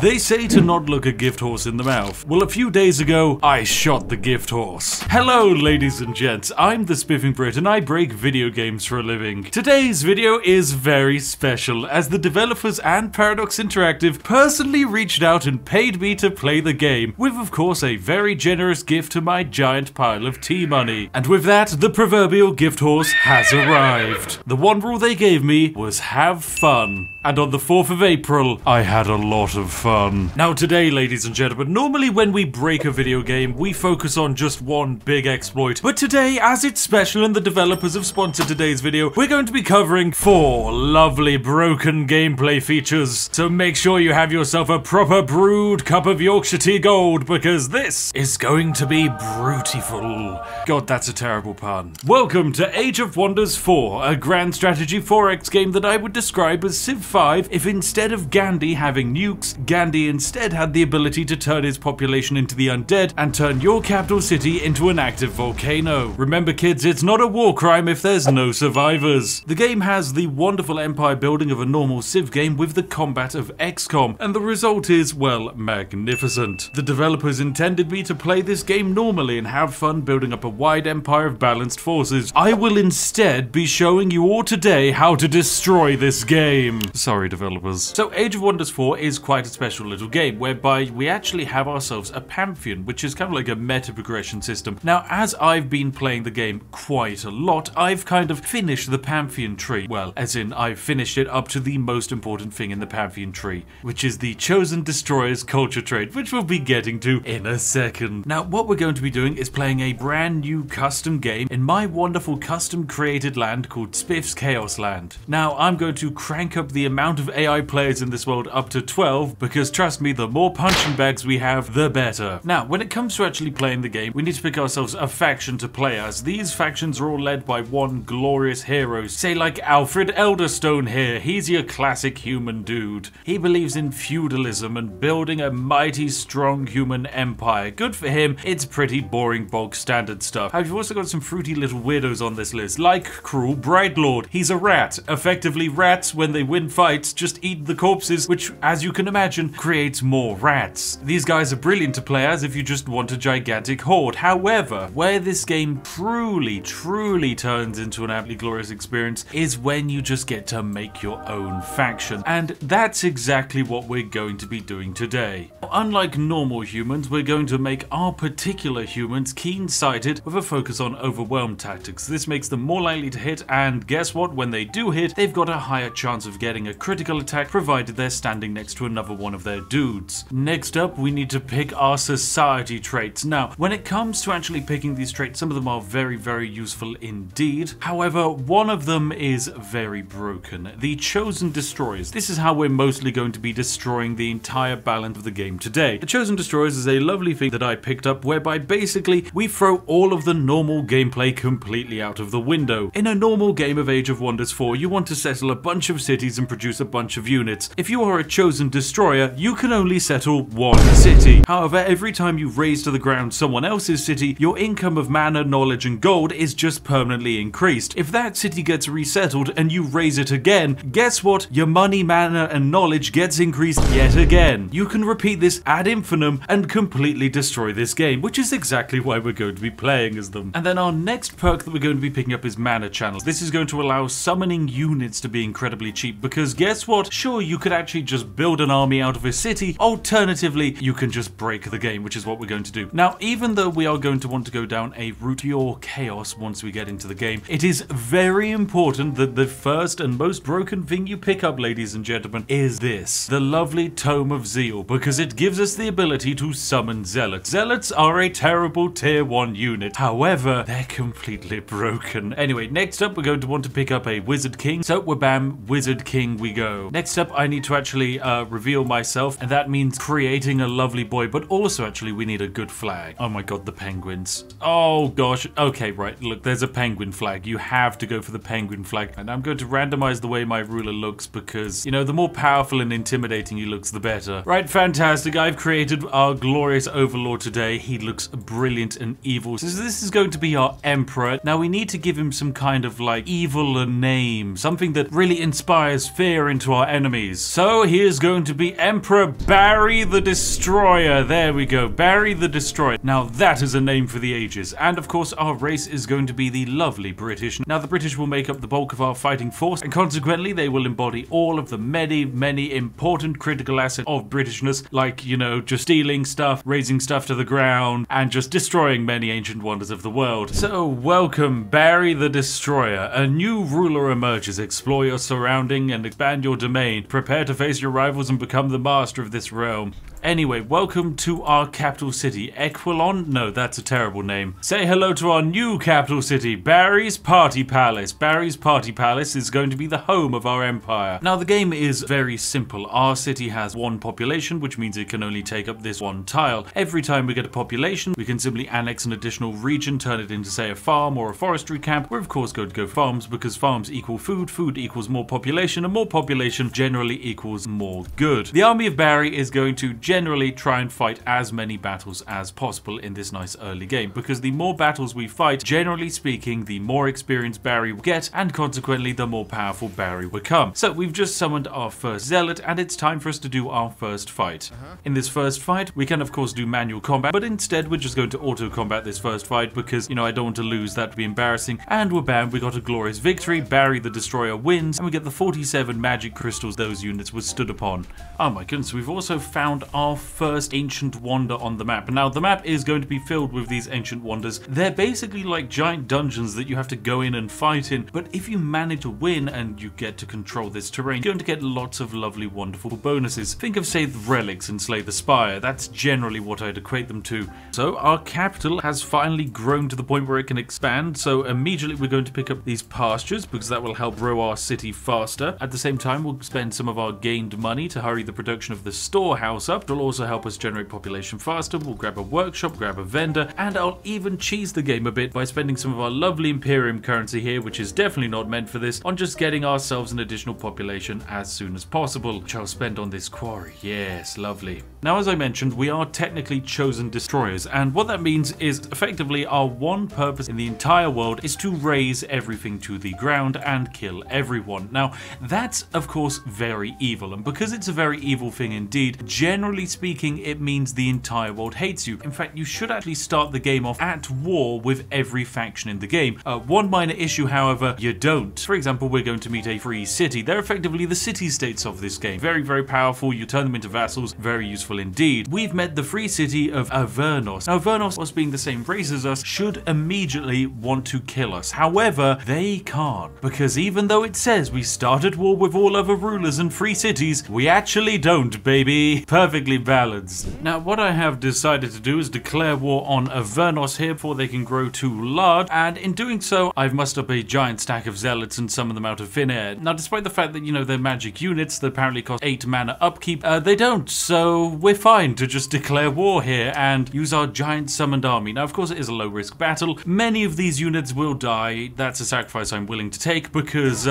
They say to not look a gift horse in the mouth. Well, a few days ago, I shot the gift horse. Hello, ladies and gents. I'm the Spiffing Brit and I break video games for a living. Today's video is very special, as the developers and Paradox Interactive personally reached out and paid me to play the game, with of course a very generous gift to my giant pile of tea money. And with that, the proverbial gift horse has arrived. The one rule they gave me was have fun. And on the 4th of April, I had a lot of fun. Now today, ladies and gentlemen, normally when we break a video game, we focus on just one big exploit. But today, as it's special and the developers have sponsored today's video, we're going to be covering 4 lovely broken gameplay features. So make sure you have yourself a proper brewed cup of Yorkshire tea gold, because this is going to be brutiful. God, that's a terrible pun. Welcome to Age of Wonders 4, a grand strategy 4X game that I would describe as Civ 5. If instead of Gandhi having nukes, Gandhi instead had the ability to turn his population into the undead and turn your capital city into an active volcano. Remember kids, it's not a war crime if there's no survivors. The game has the wonderful empire building of a normal Civ game with the combat of XCOM, and the result is, well, magnificent. The developers intended me to play this game normally and have fun building up a wide empire of balanced forces. I will instead be showing you all today how to destroy this game. Sorry, developers. So Age of Wonders 4 is quite a special little game, whereby we actually have ourselves a Pantheon, which is kind of like a meta progression system. Now, as I've been playing the game quite a lot, I've kind of finished the Pantheon tree. Well, as in, I've finished it up to the most important thing in the Pantheon tree, which is the Chosen Destroyers culture trait, which we'll be getting to in a second. Now, what we're going to be doing is playing a brand new custom game in my wonderful custom created land called Spiff's Chaos Land. Now, I'm going to crank up the amount of AI players in this world up to 12, because trust me, the more punching bags we have, the better. Now, when it comes to actually playing the game, we need to pick ourselves a faction to play as. These factions are all led by one glorious hero, say like Alfred Elderstone here. He's your classic human dude. He believes in feudalism and building a mighty strong human empire. Good for him. It's pretty boring bog standard stuff. However, you've also got some fruity little weirdos on this list, like Cruel Brightlord. He's a rat. Effectively, rats, when they win fights, just eat the corpses, which, as you can imagine, creates more rats. These guys are brilliant to play as if you just want a gigantic horde. However, where this game truly turns into an absolutely glorious experience is when you just get to make your own faction. And that's exactly what we're going to be doing today. Unlike normal humans, we're going to make our particular humans keen-sighted with a focus on overwhelm tactics. This makes them more likely to hit, and guess what? When they do hit, they've got a higher chance of getting a critical attack, provided they're standing next to another one of their dudes. Next up, we need to pick our society traits. Now, when it comes to actually picking these traits, some of them are very useful indeed. However, one of them is very broken. The Chosen Destroyers. This is how we're mostly going to be destroying the entire balance of the game today. The Chosen Destroyers is a lovely thing that I picked up, whereby basically we throw all of the normal gameplay completely out of the window. In a normal game of Age of Wonders 4, you want to settle a bunch of cities and produce a bunch of units. If you are a Chosen Destroyer, you can only settle one city. However, every time you raise to the ground someone else's city, your income of mana, knowledge, and gold is just permanently increased. If that city gets resettled and you raise it again, guess what? Your money, mana, and knowledge gets increased yet again. You can repeat this ad infinitum and completely destroy this game, which is exactly why we're going to be playing as them. And then our next perk that we're going to be picking up is mana channels. This is going to allow summoning units to be incredibly cheap, because guess what? Sure, you could actually just build an army out of a city. Alternatively, you can just break the game, which is what we're going to do. Now, even though we are going to want to go down a route to your chaos once we get into the game, it is very important that the first and most broken thing you pick up, ladies and gentlemen, is this. The lovely Tome of Zeal, because it gives us the ability to summon zealots. Zealots are a terrible tier 1 unit. However, they're completely broken. Anyway, next up, we're going to want to pick up a Wizard King. So, wabam, Wizard King we go. Next up, I need to actually reveal myself, and that means creating a lovely boy, but also actually we need a good flag. Oh my god, the penguins. Oh gosh. Okay, right, look, there's a penguin flag. You have to go for the penguin flag, and I'm going to randomize the way my ruler looks, because, you know, the more powerful and intimidating he looks, the better. Right, fantastic. I've created our glorious overlord today. He looks brilliant and evil. So this is going to be our emperor. Now we need to give him some kind of, like, evil name, something that really inspires fear into our enemies. So he is going to be Emperor Barry the Destroyer. There we go, Barry the Destroyer. Now that is a name for the ages. And of course our race is going to be the lovely British. Now the British will make up the bulk of our fighting force, and consequently they will embody all of the many important critical assets of Britishness, like, you know, just stealing stuff, raising stuff to the ground, and just destroying many ancient wonders of the world. So welcome Barry the Destroyer. A new ruler emerges. Explore your surrounding and expand your domain. Prepare to face your rivals and become the master of this realm. Anyway, welcome to our capital city, Equilon? No, that's a terrible name. Say hello to our new capital city, Barry's Party Palace. Barry's Party Palace is going to be the home of our empire. Now, the game is very simple. Our city has one population, which means it can only take up this one tile. Every time we get a population, we can simply annex an additional region, turn it into, say, a farm or a forestry camp. We're, of course, going to go farms because farms equal food, food equals more population, and more population generally equals more good. The army of Barry is going to generally try and fight as many battles as possible in this nice early game, because the more battles we fight, generally speaking, the more experience Barry will get, and consequently the more powerful Barry will become. So we've just summoned our first zealot, and it's time for us to do our first fight. In this first fight, we can of course do manual combat, but instead we're just going to auto combat this first fight because, you know, I don't want to lose, that would be embarrassing. And we're bam, we got a glorious victory. Barry the Destroyer wins, and we get the 47 magic crystals those units were stood upon. Oh my goodness, we've also found our first ancient wonder on the map. Now the map is going to be filled with these ancient wonders. They're basically like giant dungeons that you have to go in and fight in, but if you manage to win and you get to control this terrain, you're going to get lots of lovely wonderful bonuses. Think of, say, the relics in Slay the Spire. That's generally what I'd equate them to. So our capital has finally grown to the point where it can expand, so immediately we're going to pick up these pastures because that will help grow our city faster. At the same time, we'll spend some of our gained money to hurry the production of the storehouse up. It'll also help us generate population faster. We'll grab a workshop, grab a vendor, and I'll even cheese the game a bit by spending some of our lovely Imperium currency here, which is definitely not meant for this, on just getting ourselves an additional population as soon as possible, which I'll spend on this quarry. Yes, lovely. Now, as I mentioned, we are technically Chosen Destroyers, and what that means is effectively our one purpose in the entire world is to raise everything to the ground and kill everyone. Now, that's of course very evil, and because it's a very evil thing indeed, generally speaking, it means the entire world hates you. In fact, you should actually start the game off at war with every faction in the game. One minor issue, however, you don't. For example, we're going to meet a free city. They're effectively the city-states of this game. Very, very powerful. You turn them into vassals. Very useful indeed. We've met the free city of Avernos. Now, Avernos, whilst being the same race as us, should immediately want to kill us. However, they can't, because even though it says we start at war with all other rulers and free cities, we actually don't, baby. Perfectly balanced. Now, what I have decided to do is declare war on Avernos here before they can grow too large, and in doing so, I've mustered up a giant stack of zealots and summoned them out of thin air. Now, despite the fact that, you know, they're magic units that apparently cost 8 mana upkeep, they don't, so we're fine to just declare war here and use our giant summoned army. Now, of course, it is a low-risk battle. Many of these units will die. That's a sacrifice I'm willing to take because,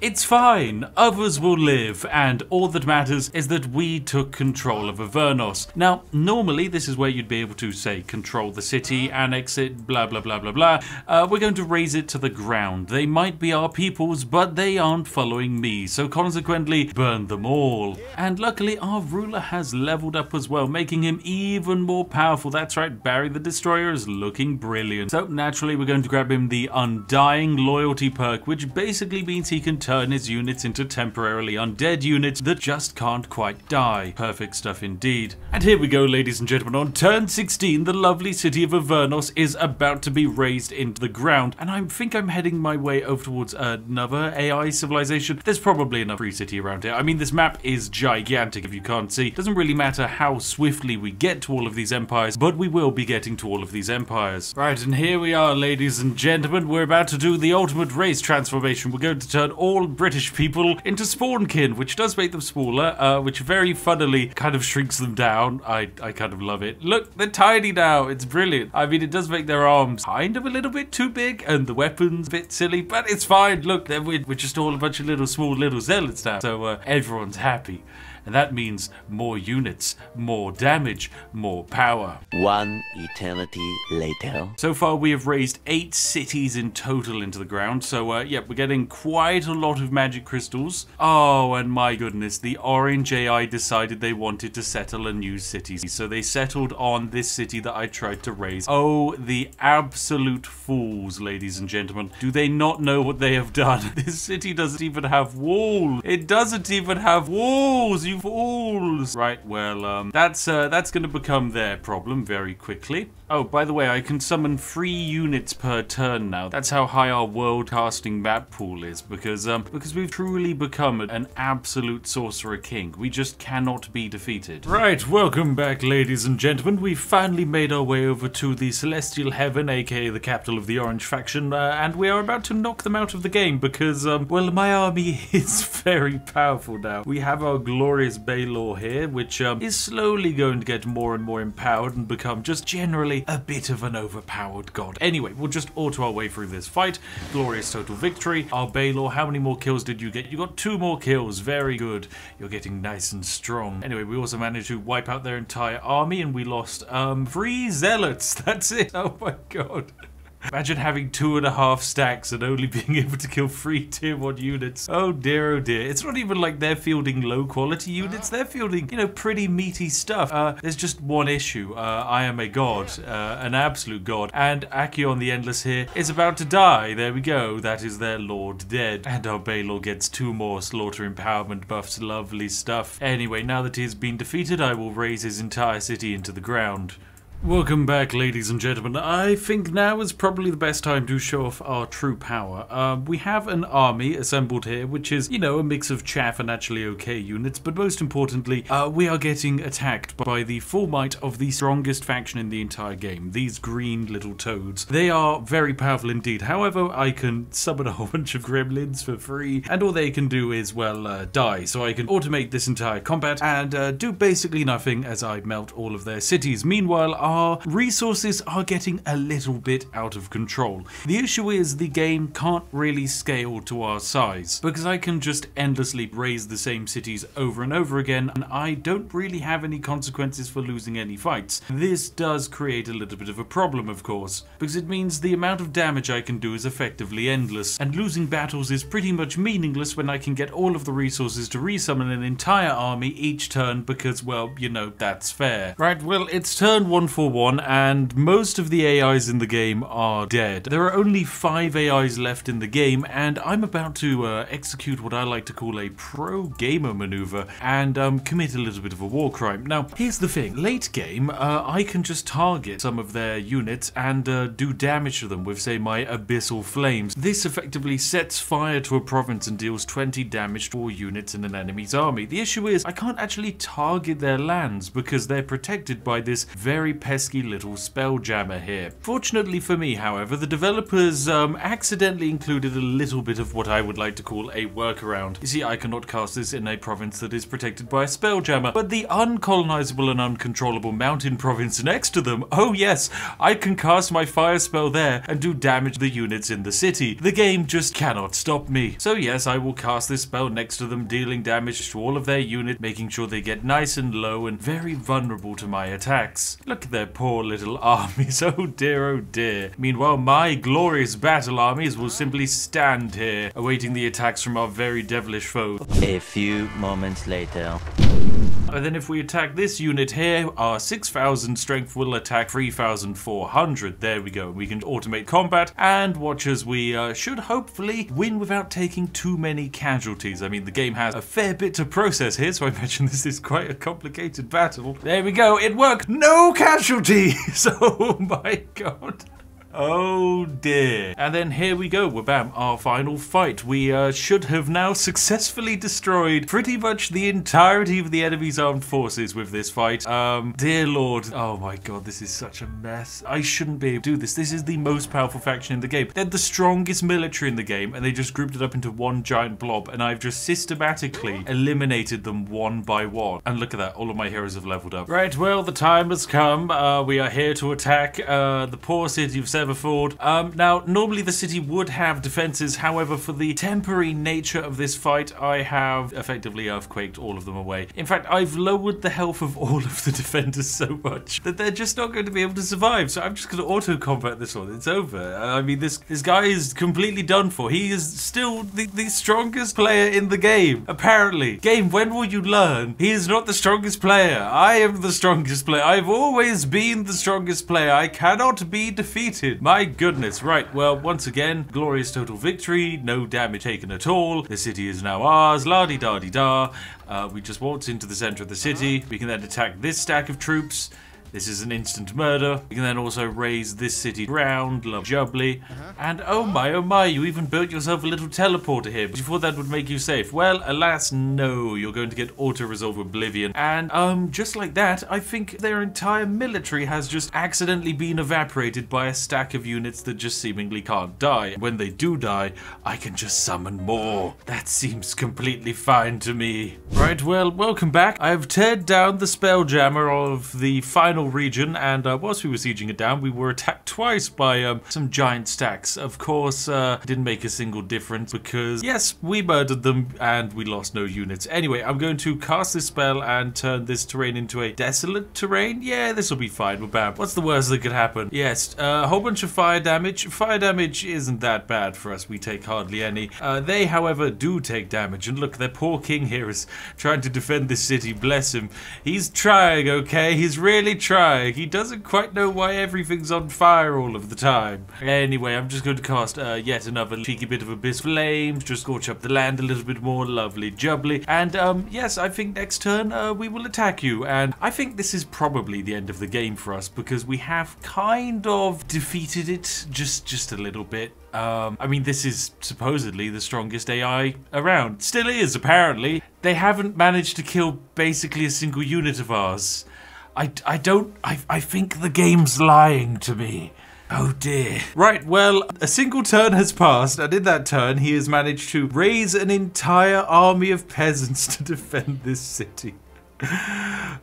it's fine. Others will live, and all that matters is that we took control of Avernos. Now, normally this is where you'd be able to, say, control the city, annex it, blah blah blah blah blah. We're going to raise it to the ground. They might be our peoples, but they aren't following me, so consequently, burn them all. And luckily, our ruler has leveled up as well, making him even more powerful. That's right, Barry the Destroyer is looking brilliant. So naturally, we're going to grab him the Undying Loyalty perk, which basically means he can turn his units into temporarily undead units that just can't quite die. Perfect stuff indeed. And here we go, ladies and gentlemen. On turn 16, the lovely city of Avernos is about to be raised into the ground, and I think I'm heading my way over towards another AI civilization. There's probably another free city around here. I mean, this map is gigantic, if you can't see. It doesn't really matter how swiftly we get to all of these empires, but we will be getting to all of these empires. Right, and here we are, ladies and gentlemen. We're about to do the ultimate race transformation. We're going to turn all British people into Spawnkin, which does make them smaller, which very funnily kind of shrinks them down. I kind of love it. Look, they're tiny now. It's brilliant. I mean, it does make their arms kind of a little bit too big and the weapons a bit silly, but it's fine. Look, we're just all a bunch of little small little zealots now, so everyone's happy. And that means more units, more damage, more power. One eternity later. So far we have raised 8 cities in total into the ground. So yeah, we're getting quite a lot of magic crystals. Oh, and my goodness, the orange AI decided they wanted to settle a new city. So they settled on this city that I tried to raise. Oh, the absolute fools, ladies and gentlemen. Do they not know what they have done? This city doesn't even have walls. It doesn't even have walls, you fools. Right, well, that's gonna become their problem very quickly. Oh, by the way, I can summon 3 units per turn now. That's how high our world casting map pool is, because we've truly become an absolute sorcerer king. We just cannot be defeated. Right, welcome back, ladies and gentlemen. We've finally made our way over to the Celestial Heaven, aka the capital of the Orange faction, and we are about to knock them out of the game because, well, my army is very powerful now. We have our glorious Baelor here, which is slowly going to get more and more empowered and become just generally a bit of an overpowered god. Anyway, we'll just auto our way through this fight. Glorious total victory. Our Baelor, how many more kills did you get? You got 2 more kills. Very good. You're getting nice and strong. Anyway, we also managed to wipe out their entire army and we lost 3 zealots. That's it. Oh my god. Imagine having 2.5 stacks and only being able to kill 3 tier 1 units. Oh dear, oh dear. It's not even like they're fielding low quality units. They're fielding, you know, pretty meaty stuff. There's just one issue. I am a god, an absolute god. And Akion the Endless here is about to die. There we go. That is their lord dead. And our Baelor gets 2 more slaughter empowerment buffs. Lovely stuff. Anyway, now that he has been defeated, I will raise his entire city into the ground. Welcome back, ladies and gentlemen. I think now is probably the best time to show off our true power. We have an army assembled here, which is, you know, a mix of chaff and actually okay units, but most importantly, we are getting attacked by the full might of the strongest faction in the entire game, these green little toads. They are very powerful indeed. However, I can summon a whole bunch of gremlins for free, and all they can do is, well, die. So I can automate this entire combat and do basically nothing as I melt all of their cities. Meanwhile, our resources are getting a little bit out of control. The issue is the game can't really scale to our size because I can just endlessly raise the same cities over and over again and I don't really have any consequences for losing any fights. This does create a little bit of a problem, of course, because it means the amount of damage I can do is effectively endless and losing battles is pretty much meaningless when I can get all of the resources to resummon an entire army each turn because, well, you know, that's fair. Right, well, it's turn 1 for 1 and most of the AIs in the game are dead. There are only 5 AIs left in the game and I'm about to execute what I like to call a pro gamer maneuver and commit a little bit of a war crime. Now here's the thing, late game I can just target some of their units and do damage to them with, say, my Abyssal Flames. This effectively sets fire to a province and deals 20 damage to all units in an enemy's army. The issue is I can't actually target their lands because they're protected by this very pesky little spelljammer here. Fortunately for me, however, the developers accidentally included a little bit of what I would like to call a workaround. You see, I cannot cast this in a province that is protected by a spelljammer, but the uncolonizable and uncontrollable mountain province next to them, oh yes, I can cast my fire spell there and do damage to the units in the city. The game just cannot stop me. So yes, I will cast this spell next to them, dealing damage to all of their units, making sure they get nice and low and very vulnerable to my attacks. Look at their poor little armies, oh dear, oh dear. Meanwhile, my glorious battle armies will simply stand here, awaiting the attacks from our very devilish foe. A few moments later. And then if we attack this unit here, our 6,000 strength will attack 3,400. There we go. We can automate combat and watch as we should hopefully win without taking too many casualties. I mean, the game has a fair bit to process here, so I imagine this is quite a complicated battle. There we go. It worked. No casualties. Oh my god. Oh dear. And then here we go, wabam, our final fight. We should have now successfully destroyed pretty much the entirety of the enemy's armed forces with this fight. Dear lord. Oh my god, this is such a mess. I shouldn't be able to do this. This is the most powerful faction in the game. They're the strongest military in the game and they just grouped it up into one giant blob and I've just systematically eliminated them one by one. And look at that, all of my heroes have leveled up. Right, well, the time has come. We are here to attack the poor city of Seven never afford. Now, normally the city would have defenses, however, for the temporary nature of this fight, I have effectively earthquaked all of them away. In fact, I've lowered the health of all of the defenders so much that they're just not going to be able to survive, so I'm just going to auto-combat this one. It's over. I mean, this guy is completely done for. He is still the strongest player in the game, apparently. Game, when will you learn? He is not the strongest player. I am the strongest player. I've always been the strongest player. I cannot be defeated. My goodness. Right, well, once again, glorious total victory. No damage taken at all. The city is now ours. La-di-da-di-da. We just waltz into the center of the city. We can then attack this stack of troops. This is an instant murder. You can then also raise this city ground, love jubbly. And oh my, you even built yourself a little teleporter here. But you thought that would make you safe. Well, alas, no. You're going to get auto-resolve oblivion. And just like that, I think their entire military has just accidentally been evaporated by a stack of units that just seemingly can't die. When they do die, I can just summon more. That seems completely fine to me. Right, well, welcome back. I have teared down the Spelljammer of the final region, and whilst we were sieging it down, we were attacked twice by some giant stacks. Of course, didn't make a single difference because, yes, we murdered them and we lost no units. Anyway, I'm going to cast this spell and turn this terrain into a desolate terrain. Yeah, this will be fine. Well, bam. What's the worst that could happen? Yes, a whole bunch of fire damage. Fire damage isn't that bad for us. We take hardly any. They, however, do take damage. And look, their poor king here is trying to defend this city. Bless him. He's trying, okay? He's really trying. He doesn't quite know why everything's on fire all of the time. Anyway, I'm just going to cast yet another cheeky bit of Abyss Flames, just scorch up the land a little bit more, lovely jubbly. And yes, I think next turn we will attack you. And I think this is probably the end of the game for us because we have kind of defeated it just a little bit. I mean, this is supposedly the strongest AI around. Still is, apparently. They haven't managed to kill basically a single unit of ours. I think the game's lying to me. Oh dear. Right, well, a single turn has passed, and in that turn, he has managed to raise an entire army of peasants to defend this city.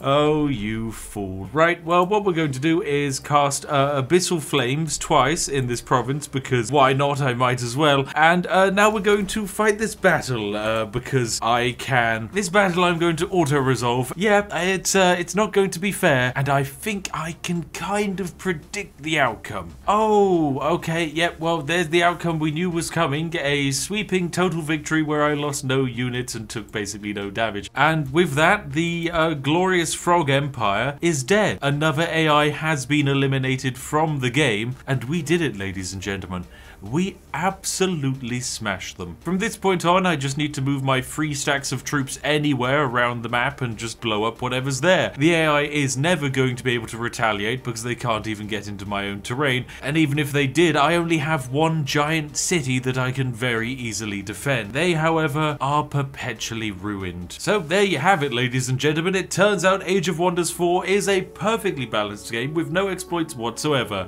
Oh, you fool. Right, well, what we're going to do is cast Abyssal Flames twice in this province, because why not? I might as well. And now we're going to fight this battle, because I can. This battle I'm going to auto-resolve. Yeah, it's not going to be fair, and I think I can kind of predict the outcome. Oh, okay, yep, yeah, well, there's the outcome we knew was coming. A sweeping total victory where I lost no units and took basically no damage. And with that, the glorious Frog Empire is dead. Another AI has been eliminated from the game, and we did it, ladies and gentlemen. We absolutely smashed them. From this point on, I just need to move my 3 stacks of troops anywhere around the map and just blow up whatever's there. The AI is never going to be able to retaliate because they can't even get into my own terrain. And even if they did, I only have one giant city that I can very easily defend. They, however, are perpetually ruined. So there you have it, ladies and gentlemen. It turns out Age of Wonders 4 is a perfectly balanced game with no exploits whatsoever.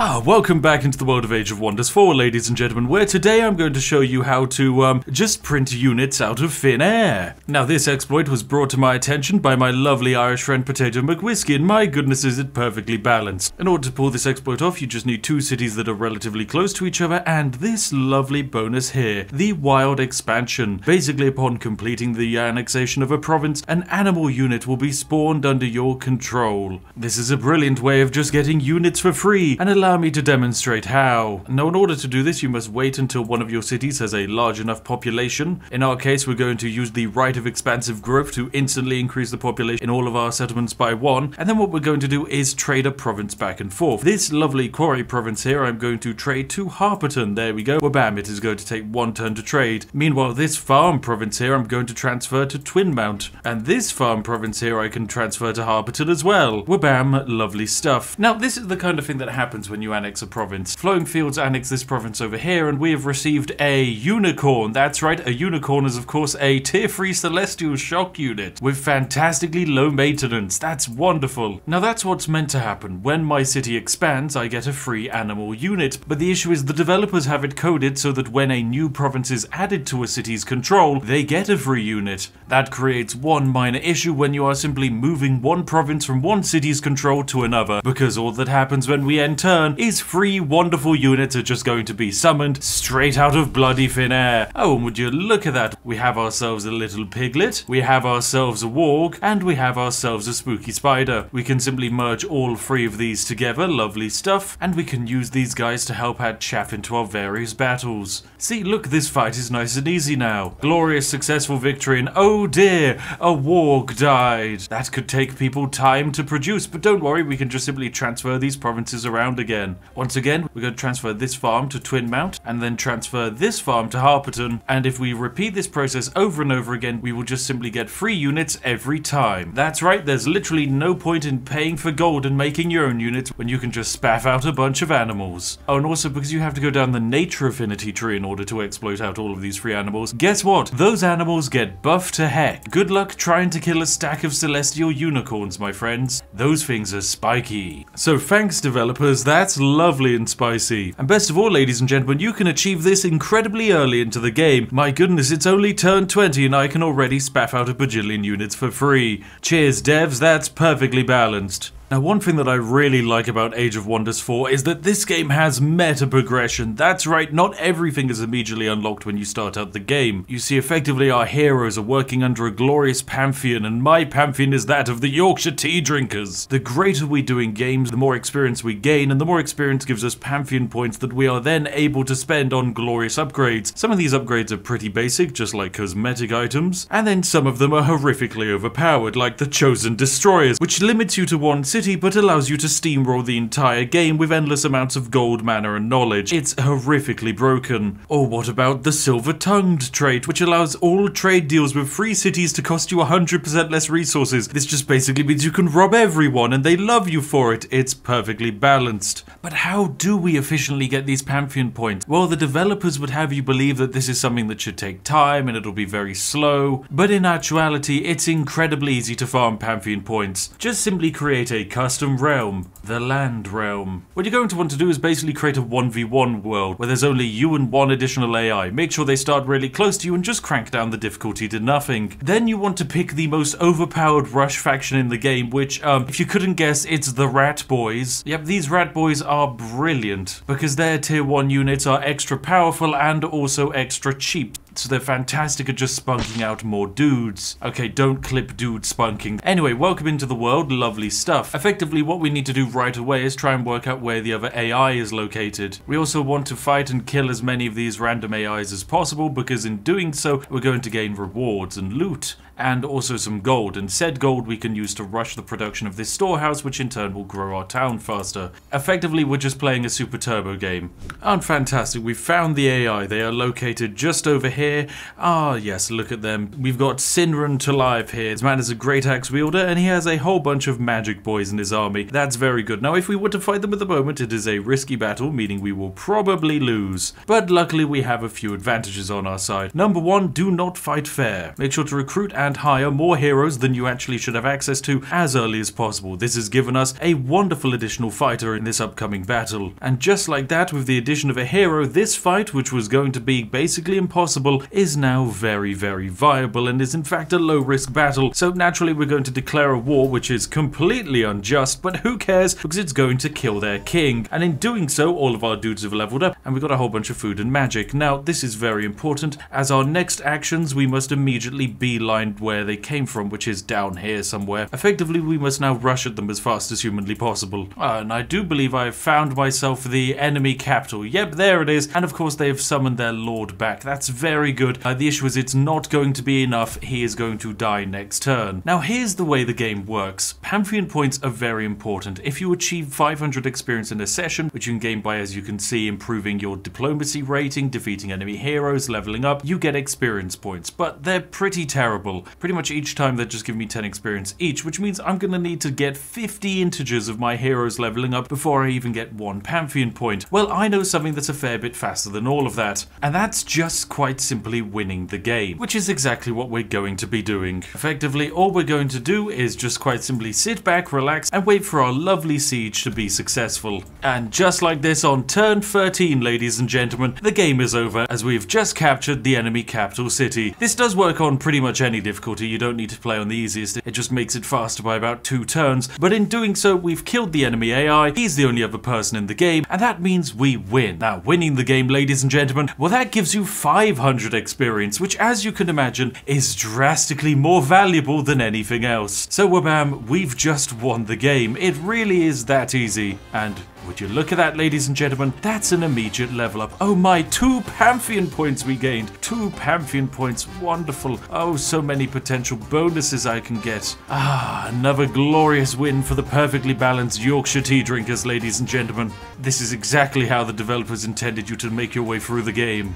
Ah, welcome back into the world of Age of Wonders 4, ladies and gentlemen, where today I'm going to show you how to just print units out of thin air. Now, this exploit was brought to my attention by my lovely Irish friend Potato McWhiskey, and my goodness is it perfectly balanced. In order to pull this exploit off, you just need 2 cities that are relatively close to each other, and this lovely bonus here, the Wild Expansion. Basically, upon completing the annexation of a province, an animal unit will be spawned under your control. This is a brilliant way of just getting units for free, and allow me to demonstrate how. Now, in order to do this, you must wait until one of your cities has a large enough population. In our case, we're going to use the right of expansive growth to instantly increase the population in all of our settlements by 1. And then what we're going to do is trade a province back and forth. This lovely quarry province here, I'm going to trade to Harperton. There we go. Well, bam, it is going to take 1 turn to trade. Meanwhile, this farm province here, I'm going to transfer to Twinmount. And this farm province here, I can transfer to Harperton as well. Well, bam, lovely stuff. Now, this is the kind of thing that happens when when you annex a province. Flowing Fields annexed this province over here, and we have received a unicorn. That's right, a unicorn is of course a tier 3 celestial shock unit with fantastically low maintenance. That's wonderful. Now that's what's meant to happen. When my city expands, I get a free animal unit, but the issue is the developers have it coded so that when a new province is added to a city's control, they get a free unit. That creates one minor issue when you are simply moving one province from one city's control to another, because all that happens when we end turn is free wonderful units are just going to be summoned straight out of bloody thin air. Oh, and would you look at that, we have ourselves a little piglet, we have ourselves a warg, and we have ourselves a spooky spider. We can simply merge all three of these together, lovely stuff, and we can use these guys to help add chaff into our various battles. See, look, this fight is nice and easy now. Glorious successful victory, and oh dear, a warg died. That could take people time to produce, but don't worry, we can just simply transfer these provinces around again. Once again, we're going to transfer this farm to Twinmount, and then transfer this farm to Harperton, and if we repeat this process over and over again, we will just simply get free units every time. That's right, there's literally no point in paying for gold and making your own units when you can just spaff out a bunch of animals. Oh, and also because you have to go down the nature affinity tree in order to exploit out all of these free animals, guess what? Those animals get buffed to heck. Good luck trying to kill a stack of celestial unicorns, my friends. Those things are spiky. So thanks, developers, that's lovely and spicy. And best of all, ladies and gentlemen, you can achieve this incredibly early into the game. My goodness, it's only turn 20 and I can already spaff out a bajillion units for free. Cheers, devs, that's perfectly balanced. Now, one thing that I really like about Age of Wonders 4 is that this game has meta progression. That's right, not everything is immediately unlocked when you start out the game. You see, effectively our heroes are working under a glorious pantheon, and my pantheon is that of the Yorkshire tea drinkers. The greater we do in games, the more experience we gain, and the more experience gives us pantheon points that we are then able to spend on glorious upgrades. Some of these upgrades are pretty basic, just like cosmetic items, and then some of them are horrifically overpowered, like the Chosen Destroyers, which limits you to one city, but allows you to steamroll the entire game with endless amounts of gold, mana, and knowledge. It's horrifically broken. Or what about the Silver-tongued trait, which allows all trade deals with free cities to cost you 100% less resources. This just basically means you can rob everyone, and they love you for it. It's perfectly balanced. But how do we efficiently get these pantheon points? Well, the developers would have you believe that this is something that should take time, and it'll be very slow. But in actuality, it's incredibly easy to farm pantheon points. Just simply create a custom realm, the land realm. What you're going to want to do is basically create a 1v1 world where there's only you and one additional AI. Make sure they start really close to you and just crank down the difficulty to nothing. Then you want to pick the most overpowered rush faction in the game, which if you couldn't guess, it's the Rat Boys. Yep, these Rat Boys are brilliant because their tier 1 units are extra powerful and also extra cheap. So they're fantastic at just spunking out more dudes. Okay, don't clip dude spunking. Anyway, welcome into the world, lovely stuff. Effectively, what we need to do right away is try and work out where the other AI is located. We also want to fight and kill as many of these random AIs as possible, because in doing so, we're going to gain rewards and loot, and also some gold, and said gold we can use to rush the production of this storehouse, which in turn will grow our town faster. Effectively, we're just playing a super turbo game. And fantastic, we've found the AI. They are located just over here. Ah, yes, look at them. We've got Sindran to live here. This man is a great axe wielder, and he has a whole bunch of magic boys in his army. That's very good. Now, if we were to fight them at the moment, it is a risky battle, meaning we will probably lose. But luckily, we have a few advantages on our side. Number one, do not fight fair. Make sure to recruit and hire more heroes than you actually should have access to as early as possible. This has given us a wonderful additional fighter in this upcoming battle. And just like that, with the addition of a hero, this fight, which was going to be basically impossible, is now very, very viable and is in fact a low-risk battle. So naturally we're going to declare a war, which is completely unjust, but who cares, because it's going to kill their king. And in doing so, all of our dudes have leveled up and we got a whole bunch of food and magic. Now, this is very important. As our next actions, we must immediately beeline where they came from, which is down here somewhere. Effectively, we must now rush at them as fast as humanly possible. And I do believe I have found myself the enemy capital. Yep, there it is. And of course, they have summoned their lord back. That's very very good. The issue is it's not going to be enough. He is going to die next turn. Now here's the way the game works. Pantheon points are very important. If you achieve 500 experience in a session, which you can gain by, as you can see, improving your diplomacy rating, defeating enemy heroes, leveling up, you get experience points, but they're pretty terrible. Pretty much each time they're just giving me 10 experience each, which means I'm gonna need to get 50 integers of my heroes leveling up before I even get one Pantheon point. Well, I know something that's a fair bit faster than all of that, and that's just quite simply winning the game, which is exactly what we're going to be doing. Effectively, all we're going to do is just quite simply sit back, relax, and wait for our lovely siege to be successful. And just like this, on turn 13, ladies and gentlemen, the game is over, as we've just captured the enemy capital city. This does work on pretty much any difficulty. You don't need to play on the easiest, it just makes it faster by about 2 turns, but in doing so, we've killed the enemy AI, he's the only other person in the game, and that means we win. Now, winning the game, ladies and gentlemen, well, that gives you 500 experience, which, as you can imagine, is drastically more valuable than anything else. So, wabam, we've just won the game. It really is that easy. And would you look at that, ladies and gentlemen? That's an immediate level up. Oh my, 2 Pantheon points we gained. 2 Pantheon points, wonderful. Oh, so many potential bonuses I can get. Ah, another glorious win for the perfectly balanced Yorkshire tea drinkers, ladies and gentlemen. This is exactly how the developers intended you to make your way through the game.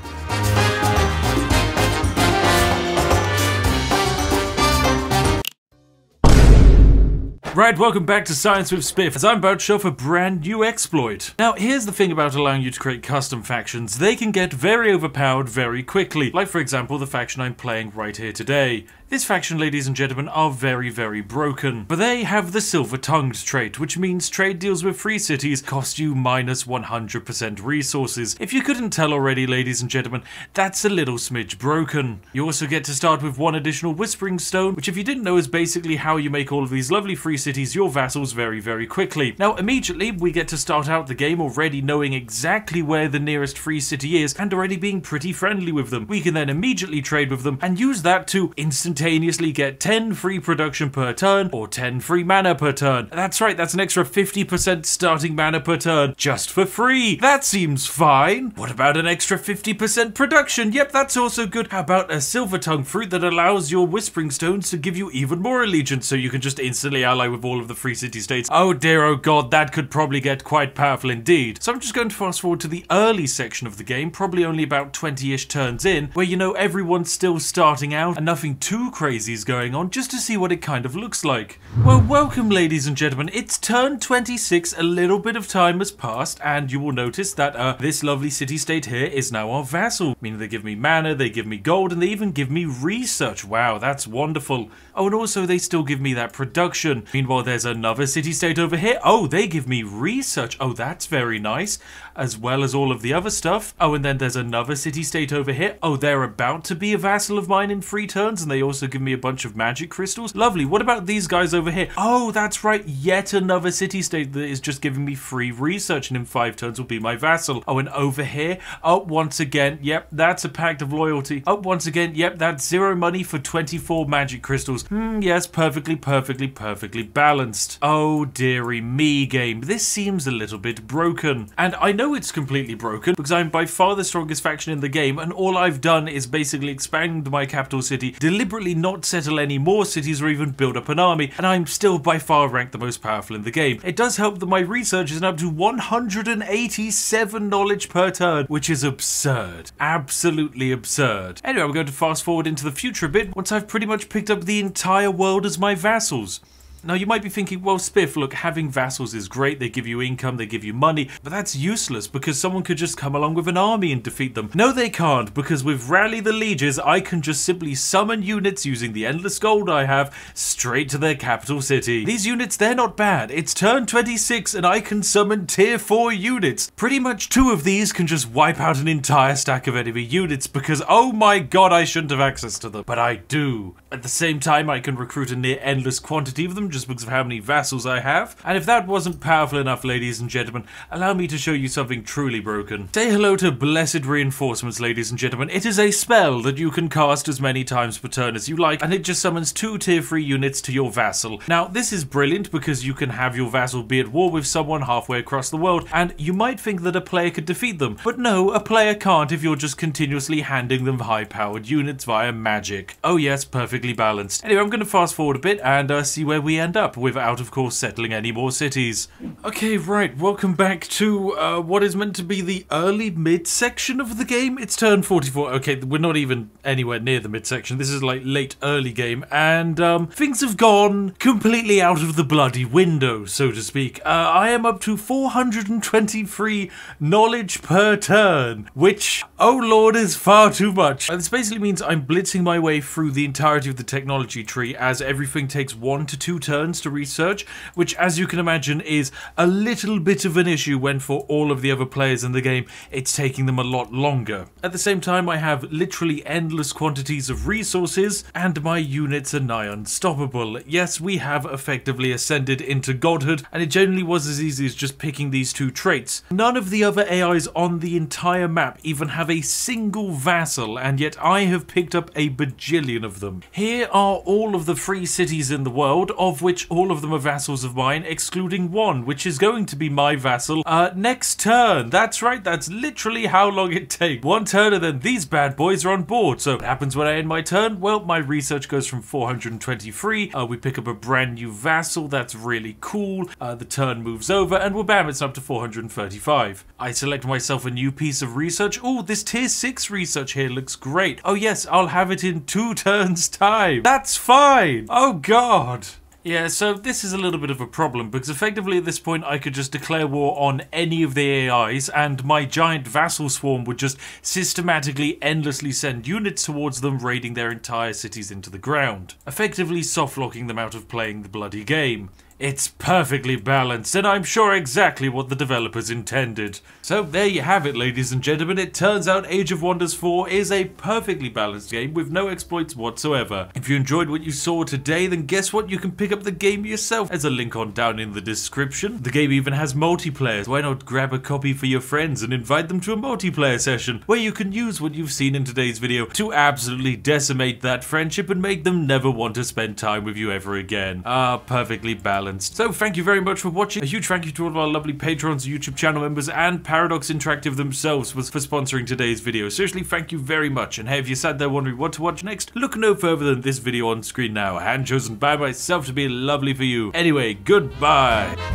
Right, welcome back to Science with Spiff, as I'm about to show off a brand new exploit. Now, here's the thing about allowing you to create custom factions. They can get very overpowered very quickly, like, for example, the faction I'm playing right here today. This faction, ladies and gentlemen, are very, very broken, but they have the Silver-tongued trait, which means trade deals with free cities cost you minus 100% resources. If you couldn't tell already, ladies and gentlemen, that's a little smidge broken. You also get to start with 1 additional Whispering Stone, which, if you didn't know, is basically how you make all of these lovely free cities your vassals very, very quickly. Now, immediately, we get to start out the game already knowing exactly where the nearest free city is and already being pretty friendly with them. We can then immediately trade with them and use that to instantaneously get 10 free production per turn or 10 free mana per turn. That's right, that's an extra 50% starting mana per turn just for free. That seems fine. What about an extra 50% production? Yep, that's also good. How about a silver tongue fruit that allows your Whispering Stones to give you even more allegiance, so you can just instantly ally with all of the free city states? Oh dear, oh god, that could probably get quite powerful indeed. So I'm just going to fast forward to the early section of the game, probably only about 20-ish turns in, where, you know, everyone's still starting out and nothing too crazy is going on, just to see what it kind of looks like. Well, welcome, ladies and gentlemen. It's turn 26, a little bit of time has passed, and you will notice that this lovely city-state here is now our vassal, meaning they give me mana, they give me gold, and they even give me research. Wow, that's wonderful. Oh, and also they still give me that production. Meanwhile, there's another city-state over here. Oh, they give me research. Oh, that's very nice, as well as all of the other stuff. Oh, and then there's another city-state over here. Oh, they're about to be a vassal of mine in 3 turns, and they also give me a bunch of magic crystals. Lovely. What about these guys over here? Oh, that's right, yet another city-state that is just giving me free research, and in 5 turns will be my vassal. Oh, and over here, oh, once again, yep, that's a pact of loyalty. Oh, once again, yep, that's 0 money for 24 magic crystals. Yes, perfectly balanced. Oh, dearie me, game. This seems a little bit broken, and I know it's completely broken because I'm by far the strongest faction in the game, and all I've done is basically expand my capital city, deliberately not settle any more cities or even build up an army, and I'm still by far ranked the most powerful in the game. It does help that my research is up to 187 knowledge per turn, which is absurd. Absolutely absurd. Anyway, I'm going to fast forward into the future a bit once I've pretty much picked up the entire world as my vassals. Now, you might be thinking, well, Spiff, look, having vassals is great, they give you income, they give you money, but that's useless because someone could just come along with an army and defeat them. No, they can't, because with Rally the Lieges, I can just simply summon units using the endless gold I have straight to their capital city. These units, they're not bad. It's turn 26 and I can summon tier 4 units. Pretty much 2 of these can just wipe out an entire stack of enemy units because, oh my god, I shouldn't have access to them, but I do. At the same time, I can recruit a near endless quantity of them just because of how many vassals I have. And if that wasn't powerful enough, ladies and gentlemen, allow me to show you something truly broken. Say hello to Blessed Reinforcements, ladies and gentlemen. It is a spell that you can cast as many times per turn as you like, and it just summons 2 tier 3 units to your vassal. Now, this is brilliant because you can have your vassal be at war with someone halfway across the world, and you might think that a player could defeat them, but no, a player can't if you're just continuously handing them high-powered units via magic. Oh yes, perfectly balanced. Anyway, I'm going to fast forward a bit and see where we end up without, of course, settling any more cities. Okay, right, welcome back to what is meant to be the early mid-section of the game. It's turn 44. Okay, we're not even anywhere near the mid-section. This is like late early game, and things have gone completely out of the bloody window, so to speak. I am up to 423 knowledge per turn, which, oh lord, is far too much. This basically means I'm blitzing my way through the entirety of the technology tree, as everything takes 1 to 2 turns to research, which, as you can imagine, is a little bit of an issue when, for all of the other players in the game, it's taking them a lot longer. At the same time, I have literally endless quantities of resources, and my units are nigh unstoppable. Yes, we have effectively ascended into godhood, and it generally was as easy as just picking these 2 traits. None of the other AIs on the entire map even have a single vassal, and yet I have picked up a bajillion of them. Here are all of the free cities in the world, of which all of them are vassals of mine, excluding one, which is going to be my vassal next turn. That's right, that's literally how long it takes. 1 turn and then these bad boys are on board. So what happens when I end my turn? Well, my research goes from 423, we pick up a brand new vassal, that's really cool, the turn moves over, and well bam, it's up to 435. I select myself a new piece of research. Oh, this tier 6 research here looks great. Oh yes, I'll have it in 2 turns time. That's fine. Oh god. Yeah, so this is a little bit of a problem, because effectively at this point I could just declare war on any of the AIs, and my giant vassal swarm would just systematically, endlessly send units towards them, raiding their entire cities into the ground, effectively soft-locking them out of playing the bloody game. It's perfectly balanced, and I'm sure exactly what the developers intended. So there you have it, ladies and gentlemen. It turns out Age of Wonders 4 is a perfectly balanced game with no exploits whatsoever. If you enjoyed what you saw today, then guess what? You can pick up the game yourself. There's a link on down in the description. The game even has multiplayer. Why not grab a copy for your friends and invite them to a multiplayer session where you can use what you've seen in today's video to absolutely decimate that friendship and make them never want to spend time with you ever again. Ah, perfectly balanced. So thank you very much for watching. A huge thank you to all of our lovely patrons, YouTube channel members, and Paradox Interactive themselves for sponsoring today's video. Seriously, thank you very much. And hey, if you sat there wondering what to watch next, look no further than this video on screen now, hand chosen by myself to be lovely for you. Anyway, goodbye.